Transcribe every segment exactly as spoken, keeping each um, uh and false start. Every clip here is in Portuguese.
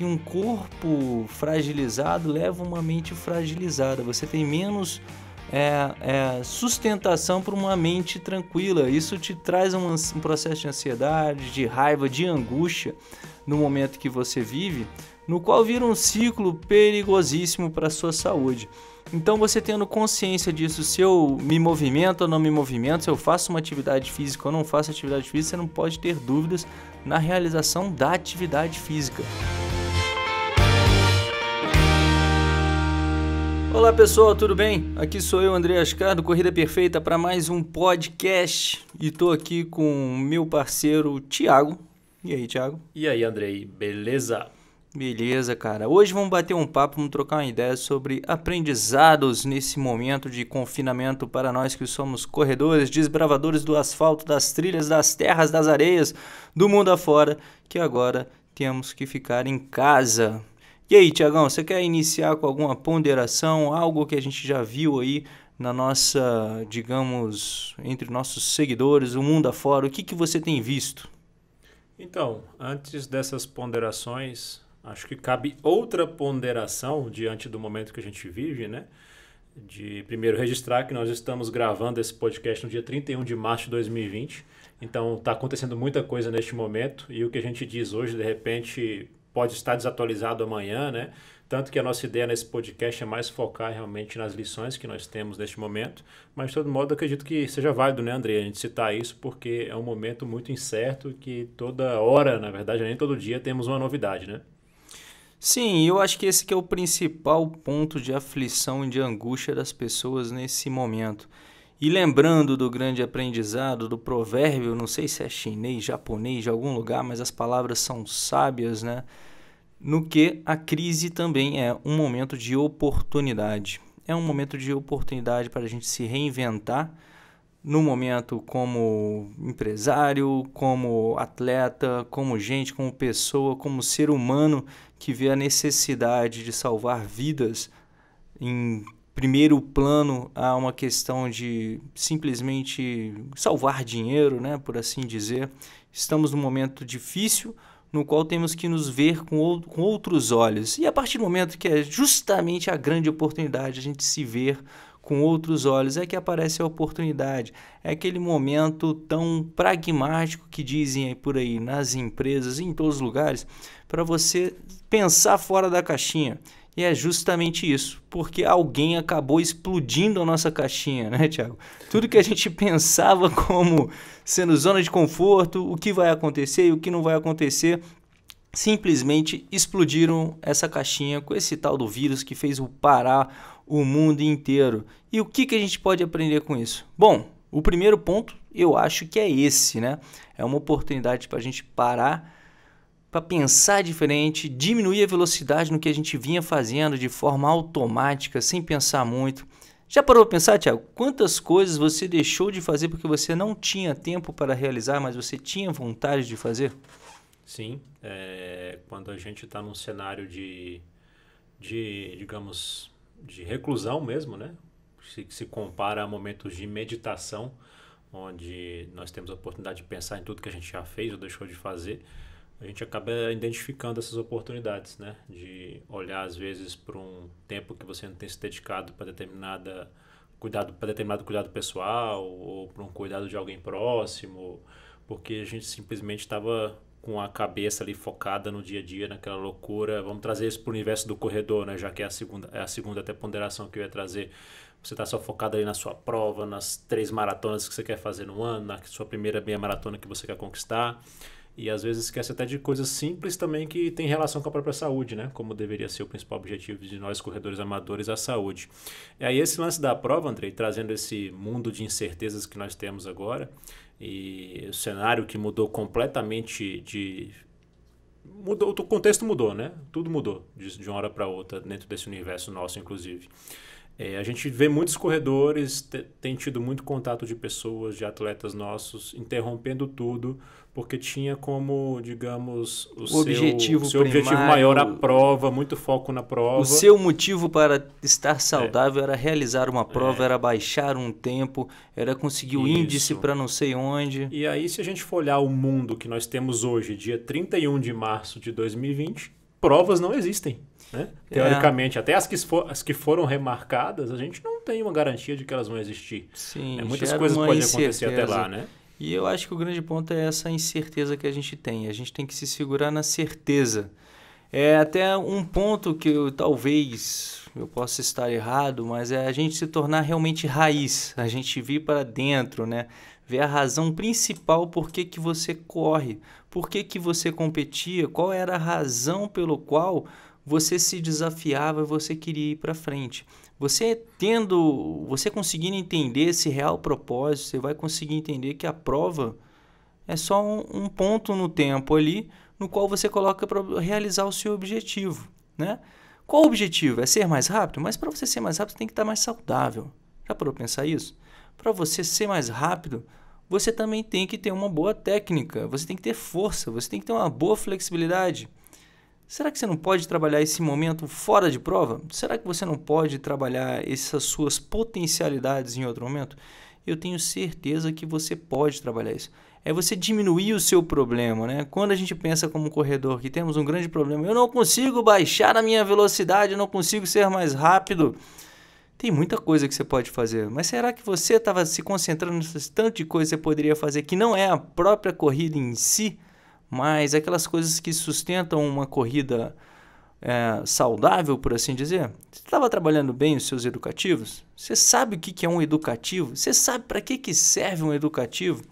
que um corpo fragilizado leva uma mente fragilizada. Você tem menos é, é, sustentação para uma mente tranquila. Isso te traz um, um processo de ansiedade, de raiva, de angústia no momento que você vive, no qual vira um ciclo perigosíssimo para a sua saúde. Então, você tendo consciência disso, se eu me movimento ou não me movimento, se eu faço uma atividade física ou não faço atividade física, você não pode ter dúvidas na realização da atividade física. Olá pessoal, tudo bem? Aqui sou eu, Andrei Achcar, do Corrida Perfeita, para mais um podcast. E estou aqui com o meu parceiro Thiago. E aí, Thiago? E aí, Andrei? Beleza? Beleza, cara. Hoje vamos bater um papo, vamos trocar uma ideia sobre aprendizados nesse momento de confinamento para nós que somos corredores, desbravadores do asfalto, das trilhas, das terras, das areias, do mundo afora, que agora temos que ficar em casa. E aí, Tiagão, você quer iniciar com alguma ponderação, algo que a gente já viu aí na nossa, digamos, entre nossos seguidores, o mundo afora, o que, que você tem visto? Então, antes dessas ponderações, acho que cabe outra ponderação diante do momento que a gente vive, né? De primeiro registrar que nós estamos gravando esse podcast no dia trinta e um de março de dois mil e vinte. Então, está acontecendo muita coisa neste momento e o que a gente diz hoje, de repente, pode estar desatualizado amanhã, né? Tanto que a nossa ideia nesse podcast é mais focar realmente nas lições que nós temos neste momento, mas de todo modo acredito que seja válido, né, André, a gente citar isso porque é um momento muito incerto que toda hora, na verdade, nem todo dia temos uma novidade, né? Sim, eu acho que esse que é o principal ponto de aflição e de angústia das pessoas nesse momento. E lembrando do grande aprendizado, do provérbio, não sei se é chinês, japonês, de algum lugar, mas as palavras são sábias, né? No que a crise também é um momento de oportunidade. É um momento de oportunidade para a gente se reinventar no momento como empresário, como atleta, como gente, como pessoa, como ser humano que vê a necessidade de salvar vidas em primeiro plano a uma questão de simplesmente salvar dinheiro, né, por assim dizer. Estamos num momento difícil no qual temos que nos ver com outros olhos. E a partir do momento que é justamente a grande oportunidade a gente se ver com outros olhos, é que aparece a oportunidade. É aquele momento tão pragmático que dizem aí por aí nas empresas, em todos os lugares, para você pensar fora da caixinha. E é justamente isso, porque alguém acabou explodindo a nossa caixinha, né, Thiago? Tudo que a gente pensava como sendo zona de conforto, o que vai acontecer e o que não vai acontecer, simplesmente explodiram essa caixinha com esse tal do vírus que fez parar o mundo inteiro. E o que, que a gente pode aprender com isso? Bom, o primeiro ponto eu acho que é esse, né? É uma oportunidade para a gente parar, para pensar diferente, diminuir a velocidade no que a gente vinha fazendo de forma automática, sem pensar muito. Já parou para pensar, Thiago? Quantas coisas você deixou de fazer porque você não tinha tempo para realizar, mas você tinha vontade de fazer? Sim, é, quando a gente está num cenário de, de, digamos, de reclusão mesmo, né? Se, se compara a momentos de meditação, onde nós temos a oportunidade de pensar em tudo que a gente já fez ou deixou de fazer, a gente acaba identificando essas oportunidades, né? De olhar, às vezes, para um tempo que você não tem se dedicado para determinada cuidado, para determinado cuidado pessoal ou para um cuidado de alguém próximo, porque a gente simplesmente estava com a cabeça ali focada no dia a dia, naquela loucura. Vamos trazer isso para o universo do corredor, né? Já que é a segunda, é a segunda até ponderação que eu ia trazer. Você está só focado ali na sua prova, nas três maratonas que você quer fazer no ano, na sua primeira meia maratona que você quer conquistar. E às vezes esquece até de coisas simples também que tem relação com a própria saúde, né? Como deveria ser o principal objetivo de nós, corredores amadores, a saúde. E aí esse lance da prova, Andrei, trazendo esse mundo de incertezas que nós temos agora, e o cenário que mudou completamente de... mudou, o contexto mudou, né? Tudo mudou de uma hora para outra, dentro desse universo nosso, inclusive. É, a gente vê muitos corredores, tem tido muito contato de pessoas, de atletas nossos, interrompendo tudo, porque tinha como, digamos, o, o seu, objetivo, seu primário, objetivo maior a prova, muito foco na prova. O seu motivo para estar saudável é. era realizar uma prova, é. era baixar um tempo, era conseguir o Isso. índice para não sei onde. E aí, se a gente for olhar o mundo que nós temos hoje, dia trinta e um de março de dois mil e vinte, provas não existem, né? Teoricamente, é. até as que, for, as que foram remarcadas, a gente não tem uma garantia de que elas vão existir. Sim, né? Muitas coisas podem acontecer até lá, né? E eu acho que o grande ponto é essa incerteza que a gente tem. A gente tem que se segurar na certeza. É até um ponto que eu, talvez eu possa estar errado, mas é a gente se tornar realmente raiz, a gente vir para dentro, né? Ver a razão principal por que que você corre, por que que você competia, qual era a razão pelo qual você se desafiava e você queria ir para frente. Você tendo, você conseguindo entender esse real propósito, você vai conseguir entender que a prova é só um, um ponto no tempo ali, no qual você coloca para realizar o seu objetivo, né? Qual o objetivo? É ser mais rápido? Mas para você ser mais rápido, você tem que estar mais saudável. Já parou para pensar isso? Para você ser mais rápido, você também tem que ter uma boa técnica, você tem que ter força, você tem que ter uma boa flexibilidade. Será que você não pode trabalhar esse momento fora de prova? Será que você não pode trabalhar essas suas potencialidades em outro momento? Eu tenho certeza que você pode trabalhar isso. É você diminuir o seu problema, né? Quando a gente pensa como corredor que temos um grande problema, eu não consigo baixar a minha velocidade, eu não consigo ser mais rápido. Tem muita coisa que você pode fazer, mas será que você estava se concentrando nessas tantas de coisas que você poderia fazer que não é a própria corrida em si, mas aquelas coisas que sustentam uma corrida é, saudável, por assim dizer? Você estava trabalhando bem os seus educativos? Você sabe o que é um educativo? Você sabe para que que serve um educativo?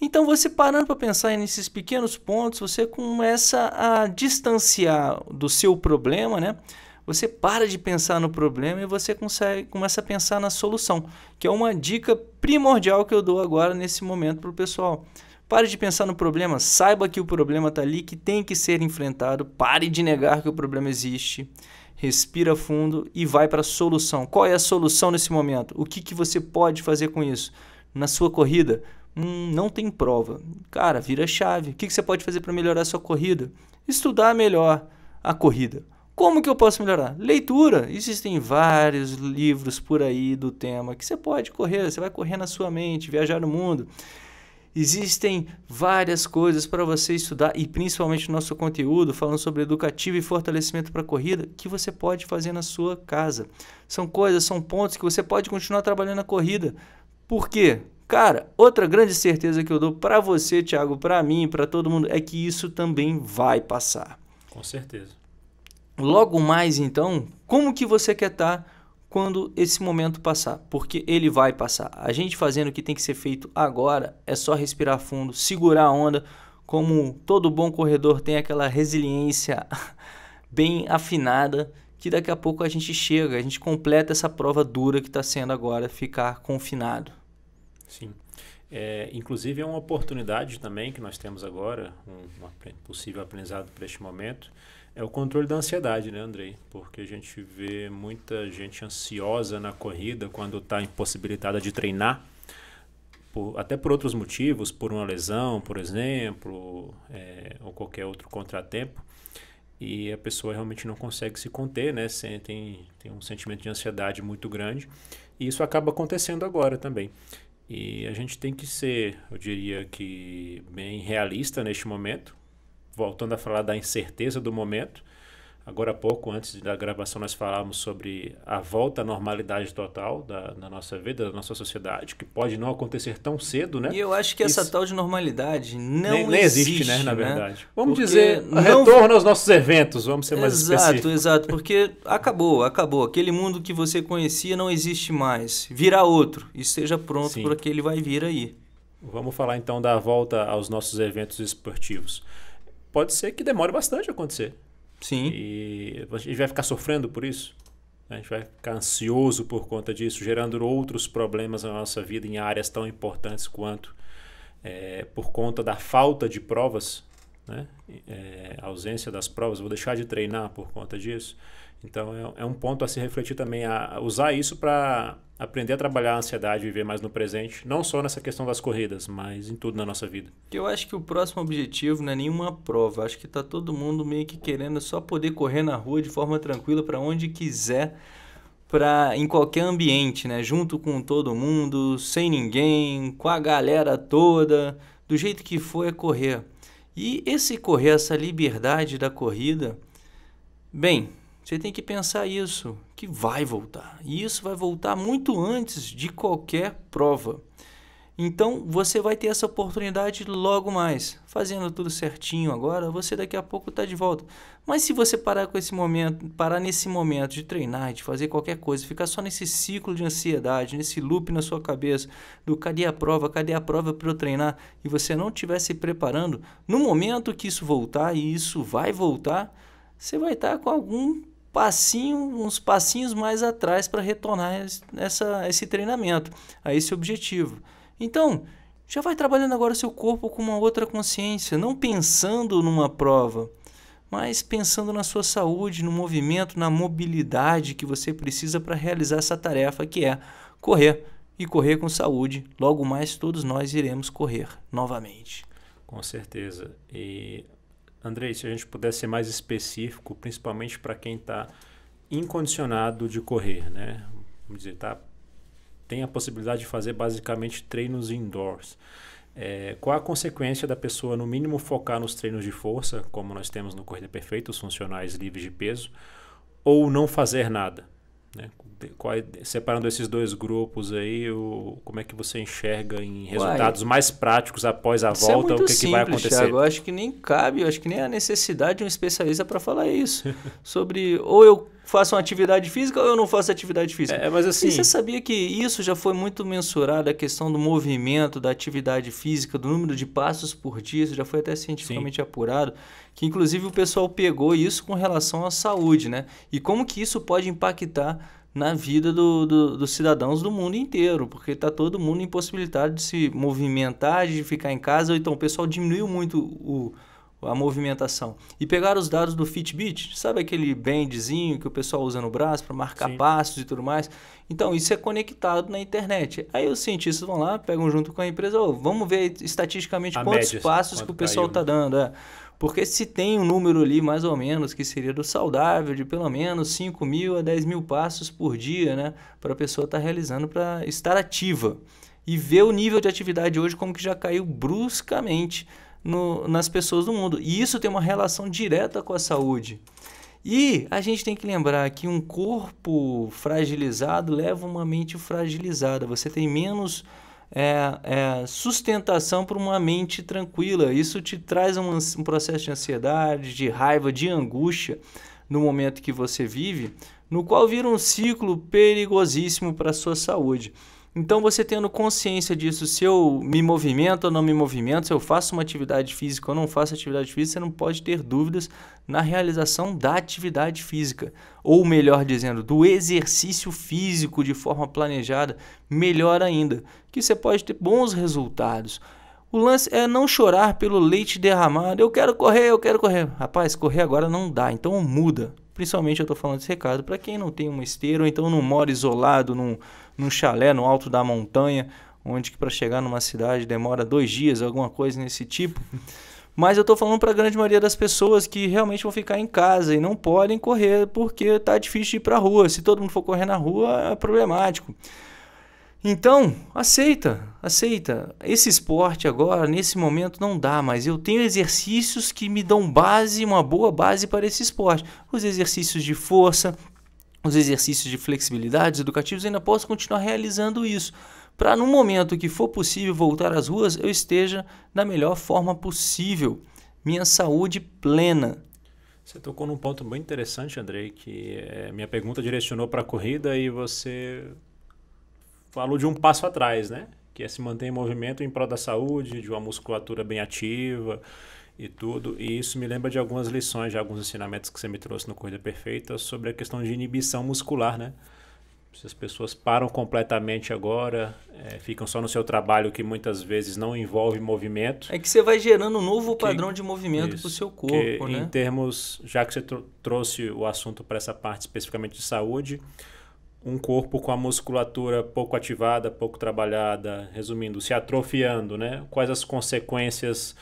Então, você parando para pensar nesses pequenos pontos, você começa a distanciar do seu problema, né? Você para de pensar no problema e você consegue, começa a pensar na solução, que é uma dica primordial que eu dou agora nesse momento para o pessoal. Pare de pensar no problema, saiba que o problema está ali, que tem que ser enfrentado, pare de negar que o problema existe, respira fundo e vai para a solução. Qual é a solução nesse momento? O que que você pode fazer com isso? Na sua corrida, hum, não tem prova. Cara, vira chave. O que que você pode fazer para melhorar a sua corrida? Estudar melhor a corrida. Como que eu posso melhorar? Leitura. Existem vários livros por aí do tema que você pode correr, você vai correr na sua mente, viajar no mundo. Existem várias coisas para você estudar e principalmente nosso conteúdo falando sobre educativo e fortalecimento para corrida que você pode fazer na sua casa. São coisas, são pontos que você pode continuar trabalhando na corrida. Por quê? Cara, outra grande certeza que eu dou para você, Thiago, para mim, para todo mundo, é que isso também vai passar. Com certeza. Logo mais, então, como que você quer estar quando esse momento passar? Porque ele vai passar. A gente fazendo o que tem que ser feito agora é só respirar fundo, segurar a onda, como todo bom corredor tem aquela resiliência bem afinada, que daqui a pouco a gente chega, a gente completa essa prova dura que está sendo agora ficar confinado. Sim. É, inclusive é uma oportunidade também que nós temos agora, um, um possível aprendizado para este momento, é o controle da ansiedade, né, Andrei? Porque a gente vê muita gente ansiosa na corrida quando está impossibilitada de treinar, por, até por outros motivos, por uma lesão, por exemplo, é, ou qualquer outro contratempo, e a pessoa realmente não consegue se conter, né? Tem, tem um sentimento de ansiedade muito grande, e isso acaba acontecendo agora também. E a gente tem que ser, eu diria que, bem realista neste momento, voltando a falar da incerteza do momento. Agora há pouco, antes da gravação, nós falávamos sobre a volta à normalidade total da, da nossa vida, da nossa sociedade, que pode não acontecer tão cedo, né? E eu acho que essa Isso, tal de normalidade não nem, nem existe, existe, né, na verdade. Né? Vamos porque dizer, não... retorno aos nossos eventos, vamos ser mais específicos. Exato, exato, porque acabou, acabou. Aquele mundo que você conhecia não existe mais. Virá outro e esteja pronto Sim. para que ele vai vir aí. Vamos falar então da volta aos nossos eventos esportivos. Pode ser que demore bastante a acontecer. Sim. E a gente vai ficar sofrendo por isso? A gente vai ficar ansioso por conta disso, gerando outros problemas na nossa vida em áreas tão importantes quanto é, por conta da falta de provas, né? É, a ausência das provas, vou deixar de treinar por conta disso. Então é, é um ponto a se refletir também, a usar isso para aprender a trabalhar a ansiedade, viver mais no presente, não só nessa questão das corridas, mas em tudo na nossa vida. Eu acho que o próximo objetivo não é nenhuma prova, acho que está todo mundo meio que querendo só poder correr na rua de forma tranquila para onde quiser, pra, em qualquer ambiente, né? Junto com todo mundo, sem ninguém, com a galera toda, do jeito que for é correr. E esse correr, essa liberdade da corrida... Bem, você tem que pensar isso, que vai voltar. E isso vai voltar muito antes de qualquer prova. Então, você vai ter essa oportunidade logo mais. Fazendo tudo certinho agora, você daqui a pouco está de volta. Mas se você parar com esse momento, parar nesse momento de treinar, de fazer qualquer coisa, ficar só nesse ciclo de ansiedade, nesse loop na sua cabeça, do cadê a prova, cadê a prova para eu treinar, e você não estiver se preparando, no momento que isso voltar, e isso vai voltar, você vai estar com algum passinho, uns passinhos mais atrás para retornar essa, esse treinamento, a esse objetivo. Então, já vai trabalhando agora o seu corpo com uma outra consciência, não pensando numa prova, mas pensando na sua saúde, no movimento, na mobilidade que você precisa para realizar essa tarefa que é correr. E correr com saúde, logo mais todos nós iremos correr novamente. Com certeza. E, Andrei, se a gente pudesse ser mais específico, principalmente para quem está incondicionado de correr, né? Vamos dizer, tá? Tem a possibilidade de fazer basicamente treinos indoors. É, qual a consequência da pessoa, no mínimo, focar nos treinos de força, como nós temos no Corrida Perfeita, os funcionais livres de peso, ou não fazer nada? Né? Qual, separando esses dois grupos aí, o, como é que você enxerga em resultados Uai, mais práticos após a volta, é o que, simples, que vai acontecer? Thiago, eu acho que nem cabe, eu acho que nem a necessidade de um especialista para falar isso. Sobre ou eu faço uma atividade física ou eu não faço atividade física. É, mas assim, e você sabia que isso já foi muito mensurado, a questão do movimento, da atividade física, do número de passos por dia, isso já foi até cientificamente sim. apurado, que inclusive o pessoal pegou isso com relação à saúde, né? E como que isso pode impactar na vida do, do, dos cidadãos do mundo inteiro, porque está todo mundo impossibilitado de se movimentar, de ficar em casa, então o pessoal diminuiu muito o... a movimentação. E pegaram os dados do Fitbit, sabe aquele bandzinho que o pessoal usa no braço para marcar Sim. passos e tudo mais? Então, isso é conectado na internet. Aí os cientistas vão lá, pegam junto com a empresa, oh, vamos ver estatisticamente a quantos média, passos que o pessoal está dando. É. Porque se tem um número ali, mais ou menos, que seria do saudável, de pelo menos cinco mil a dez mil passos por dia, né, para a pessoa estar tá realizando, para estar ativa. E ver o nível de atividade hoje como que já caiu bruscamente No, nas pessoas do mundo. E isso tem uma relação direta com a saúde. E a gente tem que lembrar que um corpo fragilizado leva uma mente fragilizada. Você tem menos é, é, sustentação para uma mente tranquila. Isso te traz um, um processo de ansiedade, de raiva, de angústia no momento que você vive, no qual vira um ciclo perigosíssimo para a sua saúde. Então, você tendo consciência disso, se eu me movimento ou não me movimento, se eu faço uma atividade física ou não faço atividade física, você não pode ter dúvidas na realização da atividade física. Ou melhor dizendo, do exercício físico de forma planejada, melhor ainda, que você pode ter bons resultados. O lance é não chorar pelo leite derramado. Eu quero correr, eu quero correr. Rapaz, correr agora não dá, então muda. Principalmente eu estou falando esse recado para quem não tem uma esteira ou então não mora isolado num, num chalé no alto da montanha, onde que para chegar numa cidade demora dois dias, alguma coisa nesse tipo. Mas eu estou falando para a grande maioria das pessoas que realmente vão ficar em casa e não podem correr porque está difícil de ir para a rua. Se todo mundo for correr na rua, é problemático. Então, aceita, aceita. Esse esporte agora, nesse momento, não dá, mas eu tenho exercícios que me dão base, uma boa base para esse esporte. Os exercícios de força, os exercícios de flexibilidade, educativos, eu ainda posso continuar realizando isso, para no momento que for possível voltar às ruas, eu esteja da melhor forma possível, minha saúde plena. Você tocou num ponto bem interessante, Andrei, que é, minha pergunta direcionou para a corrida e você falou de um passo atrás, né? Que é se manter em movimento em prol da saúde, de uma musculatura bem ativa e tudo. E isso me lembra de algumas lições, de alguns ensinamentos que você me trouxe no Corrida Perfeita sobre a questão de inibição muscular, né? Se as pessoas param completamente agora, é, ficam só no seu trabalho, que muitas vezes não envolve movimento. É que você vai gerando um novo que, padrão de movimento para o seu corpo, que, né? Em termos, já que você tr- trouxe o assunto para essa parte especificamente de saúde, um corpo com a musculatura pouco ativada, pouco trabalhada, resumindo, se atrofiando, né? Quais as consequências,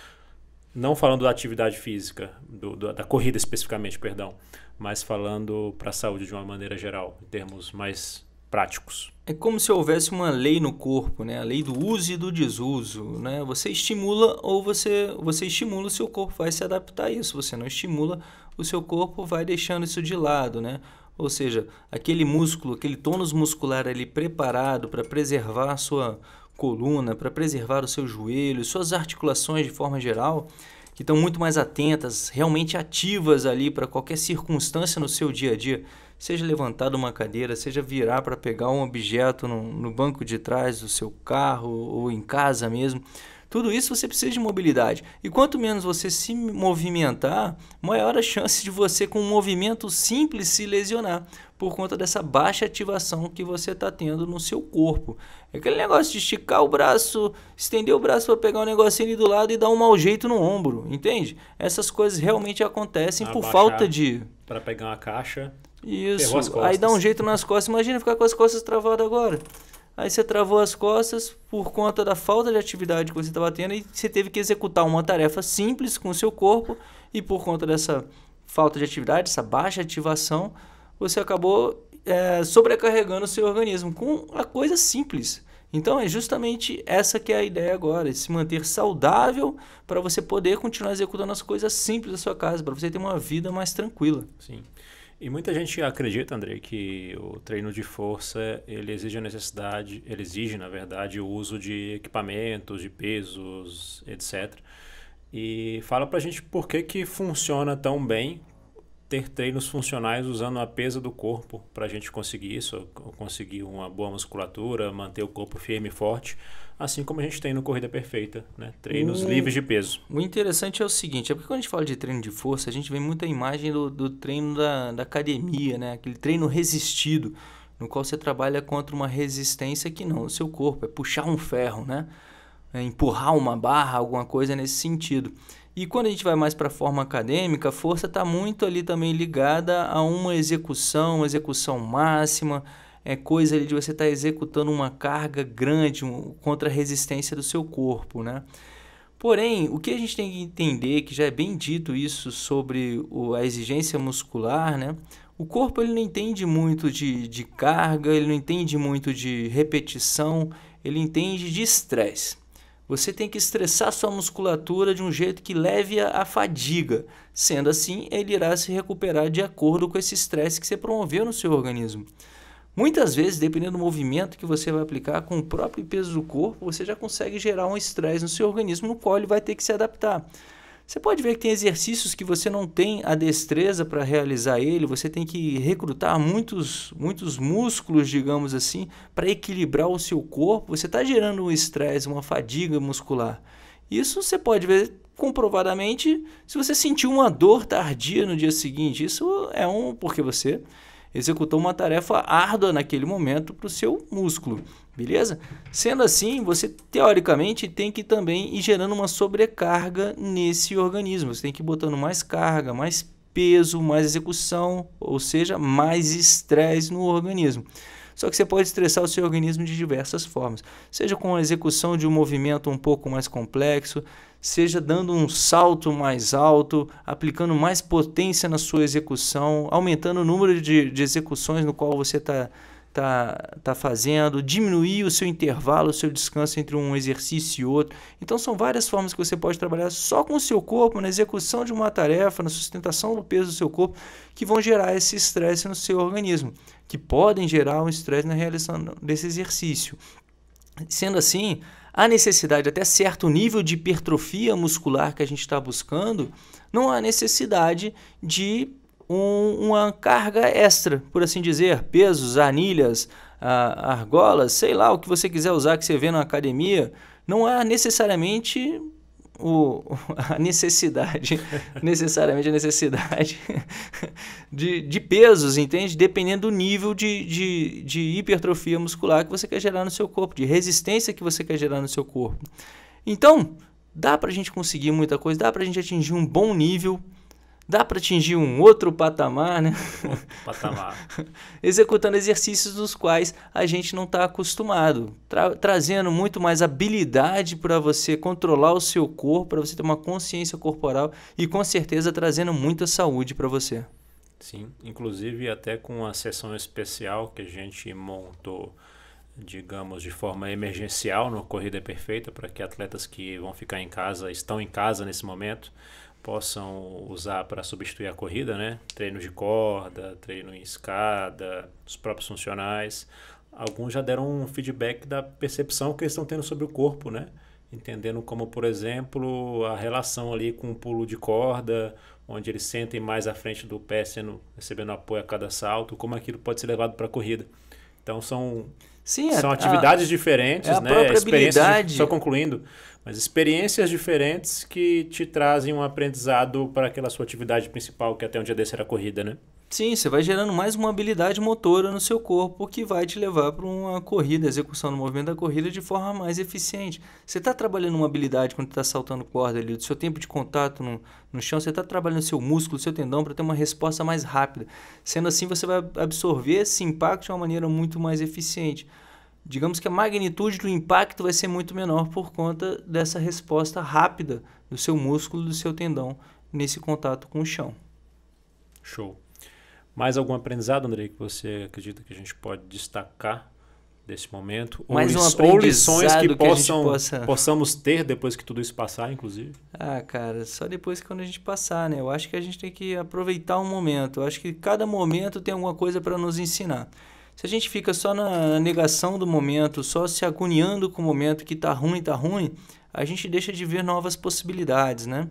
não falando da atividade física, do, do, da corrida especificamente, perdão, mas falando para a saúde de uma maneira geral, em termos mais práticos. É como se houvesse uma lei no corpo, né? A lei do uso e do desuso, né? Você estimula ou você, você estimula, o seu corpo vai se adaptar a isso. Você não estimula, o seu corpo vai deixando isso de lado, né? Ou seja, aquele músculo, aquele tônus muscular ali preparado para preservar a sua coluna, para preservar o seu joelho, suas articulações de forma geral, que estão muito mais atentas, realmente ativas ali para qualquer circunstância no seu dia a dia, seja levantar de uma cadeira, seja virar para pegar um objeto no, no banco de trás do seu carro ou em casa mesmo. Tudo isso você precisa de mobilidade. E quanto menos você se movimentar, maior a chance de você, com um movimento simples, se lesionar por conta dessa baixa ativação que você está tendo no seu corpo. É aquele negócio de esticar o braço, estender o braço para pegar um negocinho ali do lado e dar um mau jeito no ombro, entende? Essas coisas realmente acontecem por falta de... Para pegar uma caixa, ferrou as costas. Isso, aí dá um jeito nas costas. Imagina ficar com as costas travadas agora. Aí você travou as costas por conta da falta de atividade que você estava tendo e você teve que executar uma tarefa simples com o seu corpo e por conta dessa falta de atividade, essa baixa ativação, você acabou é, sobrecarregando o seu organismo com a coisa simples. Então é justamente essa que é a ideia agora, de se manter saudável para você poder continuar executando as coisas simples da sua casa, para você ter uma vida mais tranquila. Sim. E muita gente acredita, Andrei, que o treino de força, ele exige a necessidade, ele exige, na verdade, o uso de equipamentos, de pesos, etcétera. E fala pra gente por que que funciona tão bem ter treinos funcionais usando a pesa do corpo pra gente conseguir isso, conseguir uma boa musculatura, manter o corpo firme e forte, assim como a gente tem no Corrida Perfeita, né? Treinos o... livres de peso. O interessante é o seguinte, é porque quando a gente fala de treino de força, a gente vê muita imagem do, do treino da, da academia, né? Aquele treino resistido, no qual você trabalha contra uma resistência que não, o seu corpo é puxar um ferro, né? É empurrar uma barra, alguma coisa nesse sentido. E quando a gente vai mais para a forma acadêmica, a força está muito ali também ligada a uma execução, uma execução máxima, é coisa ali de você estar executando uma carga grande um, contra a resistência do seu corpo, né? Porém, o que a gente tem que entender, que já é bem dito isso sobre o, a exigência muscular, né? O corpo ele não entende muito de, de carga, ele não entende muito de repetição, ele entende de estresse. Você tem que estressar sua musculatura de um jeito que leve a fadiga. Sendo assim, ele irá se recuperar de acordo com esse estresse que você promoveu no seu organismo. Muitas vezes, dependendo do movimento que você vai aplicar com o próprio peso do corpo, você já consegue gerar um estresse no seu organismo, no qual ele vai ter que se adaptar. Você pode ver que tem exercícios que você não tem a destreza para realizar ele, você tem que recrutar muitos, muitos músculos, digamos assim, para equilibrar o seu corpo, você está gerando um estresse, uma fadiga muscular. Isso você pode ver comprovadamente se você sentiu uma dor tardia no dia seguinte, isso é um porque você... executou uma tarefa árdua naquele momento para o seu músculo, beleza? Sendo assim, você teoricamente tem que também ir gerando uma sobrecarga nesse organismo. Você tem que ir botando mais carga, mais peso, mais execução, ou seja, mais estresse no organismo. Só que você pode estressar o seu organismo de diversas formas. Seja com a execução de um movimento um pouco mais complexo, seja dando um salto mais alto, aplicando mais potência na sua execução, aumentando o número de, de execuções no qual você está tá, tá fazendo, diminuir o seu intervalo, o seu descanso entre um exercício e outro. Então são várias formas que você pode trabalhar só com o seu corpo, na execução de uma tarefa, na sustentação do peso do seu corpo, que vão gerar esse estresse no seu organismo, que podem gerar um estresse na realização desse exercício. Sendo assim, há necessidade até certo nível de hipertrofia muscular que a gente está buscando, não há necessidade de um, uma carga extra, por assim dizer, pesos, anilhas, a, argolas, sei lá, o que você quiser usar que você vê na academia, não há necessariamente... O, a necessidade, necessariamente a necessidade de, de pesos, entende? Dependendo do nível de, de, de hipertrofia muscular que você quer gerar no seu corpo, de resistência que você quer gerar no seu corpo. Então, dá para a gente conseguir muita coisa, dá para a gente atingir um bom nível, dá para atingir um outro patamar, né? Outro patamar. Executando exercícios dos quais a gente não está acostumado, tra trazendo muito mais habilidade para você controlar o seu corpo, para você ter uma consciência corporal e, com certeza, trazendo muita saúde para você. Sim, inclusive até com uma sessão especial que a gente montou, digamos, de forma emergencial no Corrida Perfeita, para que atletas que vão ficar em casa, estão em casa nesse momento, possam usar para substituir a corrida, né? Treino de corda, treino em escada, os próprios funcionais. Alguns já deram um feedback da percepção que eles estão tendo sobre o corpo, né? Entendendo como, por exemplo, a relação ali com o pulo de corda, onde eles sentem mais à frente do pé, sendo, recebendo apoio a cada salto, como aquilo pode ser levado para a corrida. Então são, Sim, são a, atividades a, diferentes, é né? Experiências, só concluindo, mas experiências diferentes que te trazem um aprendizado para aquela sua atividade principal, que até um dia desse era a corrida, né? Sim, você vai gerando mais uma habilidade motora no seu corpo que vai te levar para uma corrida, execução do movimento da corrida de forma mais eficiente. Você está trabalhando uma habilidade quando está saltando corda ali, do seu tempo de contato no, no chão, você está trabalhando o seu músculo, o seu tendão para ter uma resposta mais rápida. Sendo assim, você vai absorver esse impacto de uma maneira muito mais eficiente. Digamos que a magnitude do impacto vai ser muito menor por conta dessa resposta rápida do seu músculo, do seu tendão nesse contato com o chão. Show. Mais algum aprendizado, Andrei, que você acredita que a gente pode destacar desse momento? Ou, Mais um li ou lições que, que possam, possa... possamos ter depois que tudo isso passar, inclusive? Ah, cara, só depois que quando a gente passar, né? Eu acho que a gente tem que aproveitar um momento. Eu acho que cada momento tem alguma coisa para nos ensinar. Se a gente fica só na negação do momento, só se agoniando com o momento que tá ruim, tá ruim, a gente deixa de ver novas possibilidades, né?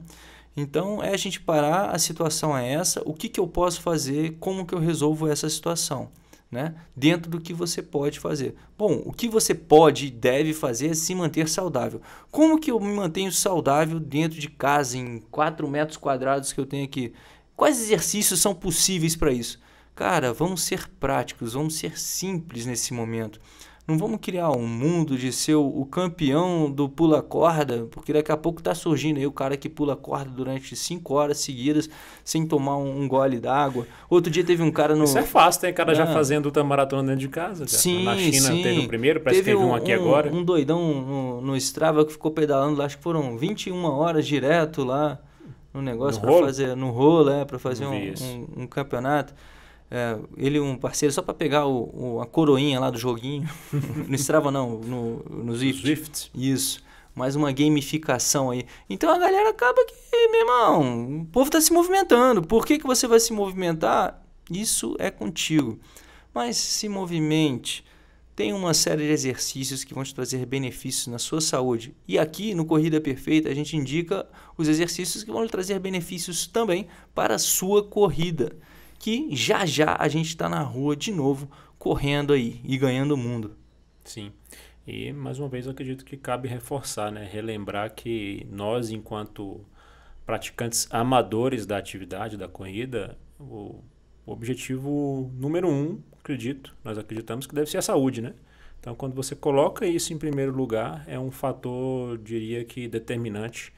Então, é a gente parar, a situação é essa, o que, que eu posso fazer, como que eu resolvo essa situação, né? Dentro do que você pode fazer. Bom, o que você pode e deve fazer é se manter saudável. Como que eu me mantenho saudável dentro de casa, em quatro metros quadrados que eu tenho aqui? Quais exercícios são possíveis para isso? Cara, vamos ser práticos, vamos ser simples nesse momento. Não vamos criar um mundo de ser o campeão do pula-corda, porque daqui a pouco está surgindo aí o cara que pula corda durante cinco horas seguidas sem tomar um, um gole d'água. Outro dia teve um cara no... Isso é fácil, tem cara ah. já fazendo outra maratona dentro de casa. Já. Sim, na China sim. teve o primeiro, parece teve que teve um, um aqui agora. Um doidão no, no Strava que ficou pedalando lá, acho que foram vinte e uma horas direto lá no negócio para fazer no rolo, é, para fazer um, um, um campeonato. É, ele um parceiro, só para pegar o, o, a coroinha lá do joguinho, no Strava não, no, no Zwift. Zwift. Isso, mais uma gamificação aí. Então a galera acaba que, meu irmão, o povo está se movimentando. Por que, que você vai se movimentar? Isso é contigo. Mas se movimente, tem uma série de exercícios que vão te trazer benefícios na sua saúde. E aqui no Corrida Perfeita a gente indica os exercícios que vão lhe trazer benefícios também para a sua corrida. Que já já a gente está na rua de novo, correndo aí e ganhando o mundo. Sim, e mais uma vez eu acredito que cabe reforçar, né? Relembrar que nós, enquanto praticantes amadores da atividade, da corrida, o objetivo número um, acredito, nós acreditamos que deve ser a saúde, né? Então, quando você coloca isso em primeiro lugar, é um fator, diria que determinante,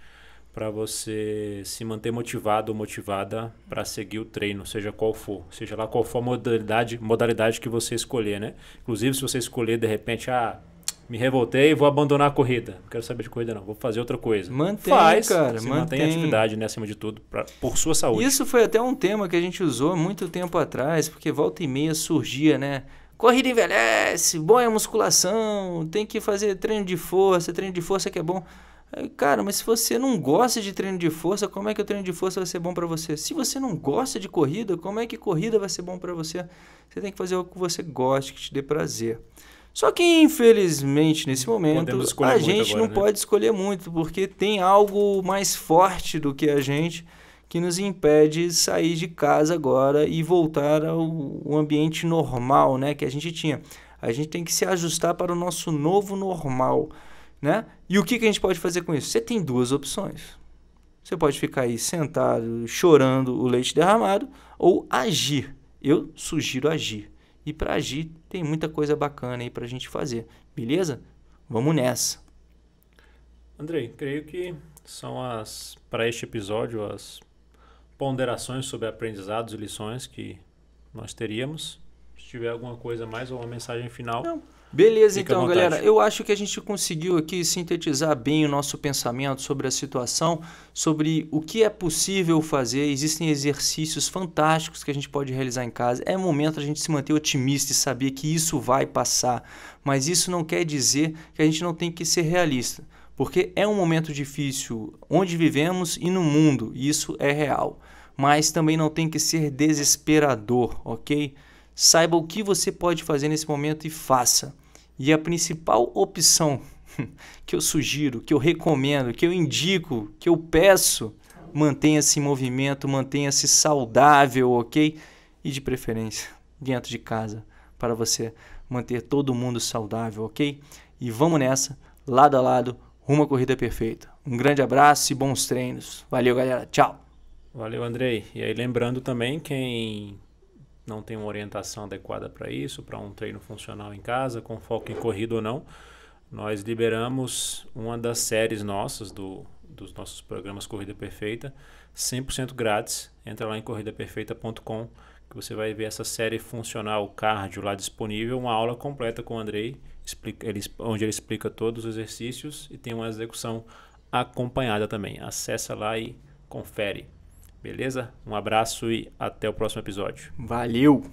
para você se manter motivado ou motivada para seguir o treino, seja qual for, seja lá qual for a modalidade, modalidade que você escolher, né? Inclusive, se você escolher, de repente, ah, me revoltei e vou abandonar a corrida, não quero saber de corrida não, vou fazer outra coisa. Mantém, Faz, cara, mantém. Mantém a atividade, né, acima de tudo, pra, por sua saúde. Isso foi até um tema que a gente usou muito tempo atrás, porque volta e meia surgia, né? Corrida envelhece, bom é a musculação, tem que fazer treino de força, treino de força que é bom. Cara, mas se você não gosta de treino de força, como é que o treino de força vai ser bom para você? Se você não gosta de corrida, como é que corrida vai ser bom para você? Você tem que fazer algo que você goste, que te dê prazer. Só que, infelizmente, nesse momento, a gente agora, não né? pode escolher muito, porque tem algo mais forte do que a gente que nos impede de sair de casa agora e voltar ao ambiente normal, né, que a gente tinha. A gente tem que se ajustar para o nosso novo normal. Né? E o que, que a gente pode fazer com isso? Você tem duas opções. Você pode ficar aí sentado, chorando o leite derramado, ou agir. Eu sugiro agir. E para agir, tem muita coisa bacana aí para a gente fazer. Beleza? Vamos nessa. Andrei, creio que são as, para este episódio, as ponderações sobre aprendizados e lições que nós teríamos. Se tiver alguma coisa mais ou uma mensagem final... Não. Beleza, então, galera. Eu acho que a gente conseguiu aqui sintetizar bem o nosso pensamento sobre a situação, sobre o que é possível fazer. Existem exercícios fantásticos que a gente pode realizar em casa. É momento a gente se manter otimista e saber que isso vai passar. Mas isso não quer dizer que a gente não tem que ser realista, porque é um momento difícil onde vivemos e no mundo. E isso é real. Mas também não tem que ser desesperador, ok? Saiba o que você pode fazer nesse momento e faça. E a principal opção que eu sugiro, que eu recomendo, que eu indico, que eu peço, mantenha-se em movimento, mantenha-se saudável, ok? E de preferência, dentro de casa, para você manter todo mundo saudável, ok? E vamos nessa, lado a lado, rumo à corrida perfeita. Um grande abraço e bons treinos. Valeu, galera. Tchau. Valeu, Andrei. E aí, lembrando também, quem... não tem uma orientação adequada para isso, para um treino funcional em casa, com foco em corrida ou não, nós liberamos uma das séries nossas, do, dos nossos programas Corrida Perfeita, cem por cento grátis. Entra lá em corrida perfeita ponto com, que você vai ver essa série funcional, cardio, lá disponível, uma aula completa com o Andrei, explica, ele, onde ele explica todos os exercícios e tem uma execução acompanhada também. Acessa lá e confere. Beleza? Um abraço e até o próximo episódio. Valeu!